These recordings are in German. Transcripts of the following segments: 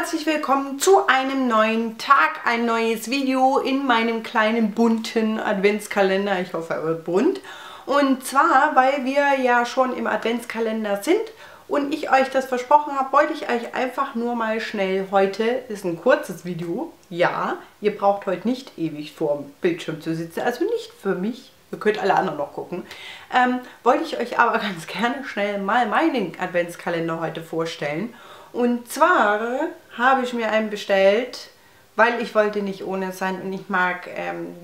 herzlich willkommen zu einem neuen Tag, ein neues Video in meinem kleinen bunten Adventskalender. Ich hoffe, er wird bunt. Und zwar, weil wir ja schon im Adventskalender sind und ich euch das versprochen habe, wollte ich euch einfach nur mal schnell heute, ist ein kurzes Video, ja, ihr braucht heute nicht ewig vorm Bildschirm zu sitzen, also nicht für mich. Ihr könnt alle anderen noch gucken. Wollte ich euch aber ganz gerne schnell mal meinen Adventskalender heute vorstellen. Und zwar habe ich mir einen bestellt, weil ich wollte nicht ohne sein und ich mag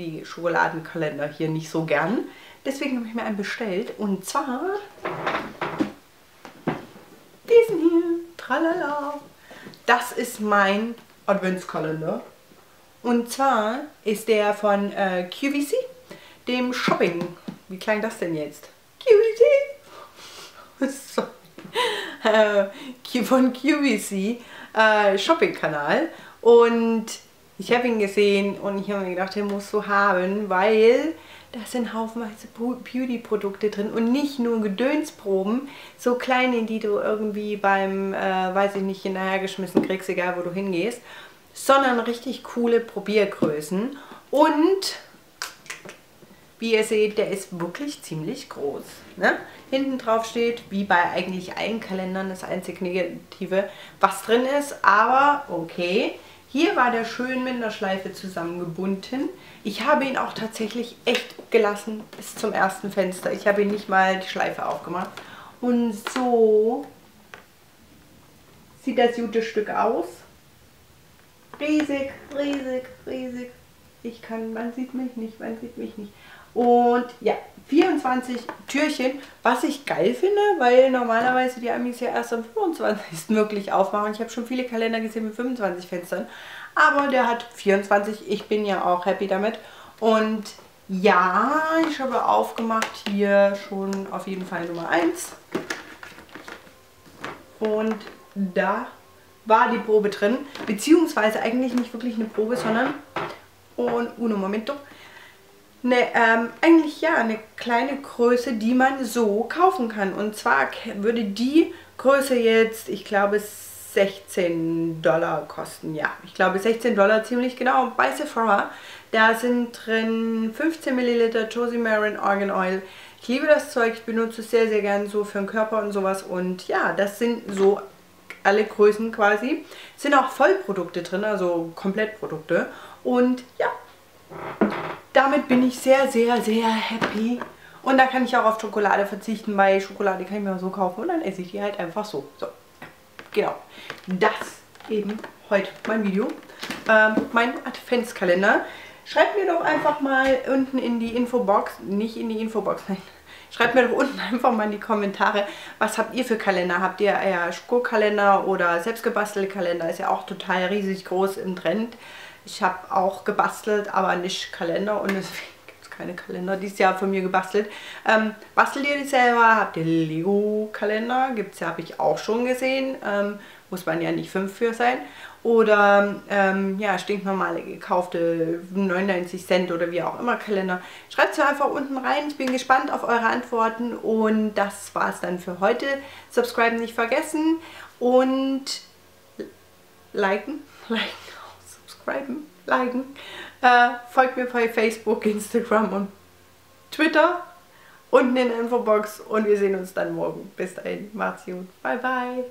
die Schokoladenkalender hier nicht so gern. Deswegen habe ich mir einen bestellt und zwar diesen hier. Tralala. Das ist mein Adventskalender. Und zwar ist der von QVC. Dem Shopping. Wie klang das denn jetzt? QVC! Von QVC Shopping-Kanal. Und ich habe ihn gesehen und ich habe mir gedacht, den musst du haben, weil da sind haufenweise Beauty-Produkte drin und nicht nur Gedönsproben, so kleine, die du irgendwie beim, weiß ich nicht, hinterhergeschmissen kriegst, egal wo du hingehst, sondern richtig coole Probiergrößen. Und wie ihr seht, der ist wirklich ziemlich groß. Ne? Hinten drauf steht, wie bei eigentlich allen Kalendern, das einzig Negative, was drin ist. Aber okay, hier war der schön mit einer Schleife zusammengebunden. Ich habe ihn auch tatsächlich echt gelassen bis zum ersten Fenster. Ich habe ihn nicht mal die Schleife aufgemacht. Und so sieht das gute Stück aus. Riesig, riesig, riesig. Ich kann, man sieht mich nicht, man sieht mich nicht. Und ja, 24 Türchen, was ich geil finde, weil normalerweise die Amis ja erst am 25. wirklich aufmachen. Ich habe schon viele Kalender gesehen mit 25 Fenstern, aber der hat 24. Ich bin ja auch happy damit. Und ja, ich habe aufgemacht hier schon auf jeden Fall Nummer 1. Und da war die Probe drin, beziehungsweise eigentlich nicht wirklich eine Probe, sondern... Und uno momento. Ne, eigentlich ja, eine kleine Größe, die man so kaufen kann. Und zwar würde die Größe jetzt, ich glaube, $16 kosten. Ja, ich glaube $16 ziemlich genau. Bei Sephora, da sind drin 15 ml Josie Maran Argan Oil. Ich liebe das Zeug, ich benutze es sehr, sehr gern so für den Körper und sowas. Und ja, das sind so alle Größen quasi. Es sind auch Vollprodukte drin, also Komplettprodukte. Und ja, damit bin ich sehr, sehr, sehr happy. Und da kann ich auch auf Schokolade verzichten, weil Schokolade kann ich mir auch so kaufen und dann esse ich die halt einfach so. So, genau. Das eben heute mein Video, mein Adventskalender. Schreibt mir doch einfach mal unten in die Infobox, nicht in die Infobox, nein. Schreibt mir doch unten einfach mal in die Kommentare, was habt ihr für Kalender? Habt ihr eher Schokokalender oder selbstgebastelte Kalender? Ist ja auch total riesig groß im Trend. Ich habe auch gebastelt, aber nicht Kalender und deswegen gibt es keine Kalender dieses Jahr von mir gebastelt. Bastelt ihr die selber? Habt ihr Lego-Kalender? Gibt's ja, habe ich auch schon gesehen. Muss man ja nicht 5 für sein. Oder ja, stinknormale gekaufte 99 Cent oder wie auch immer Kalender. Schreibt es mir einfach unten rein. Ich bin gespannt auf eure Antworten. Und das war es dann für heute. Subscriben nicht vergessen. Und liken, subscriben, liken. Folgt mir bei Facebook, Instagram und Twitter. Unten in der Infobox. Und wir sehen uns dann morgen. Bis dahin. Macht's gut. Bye, bye.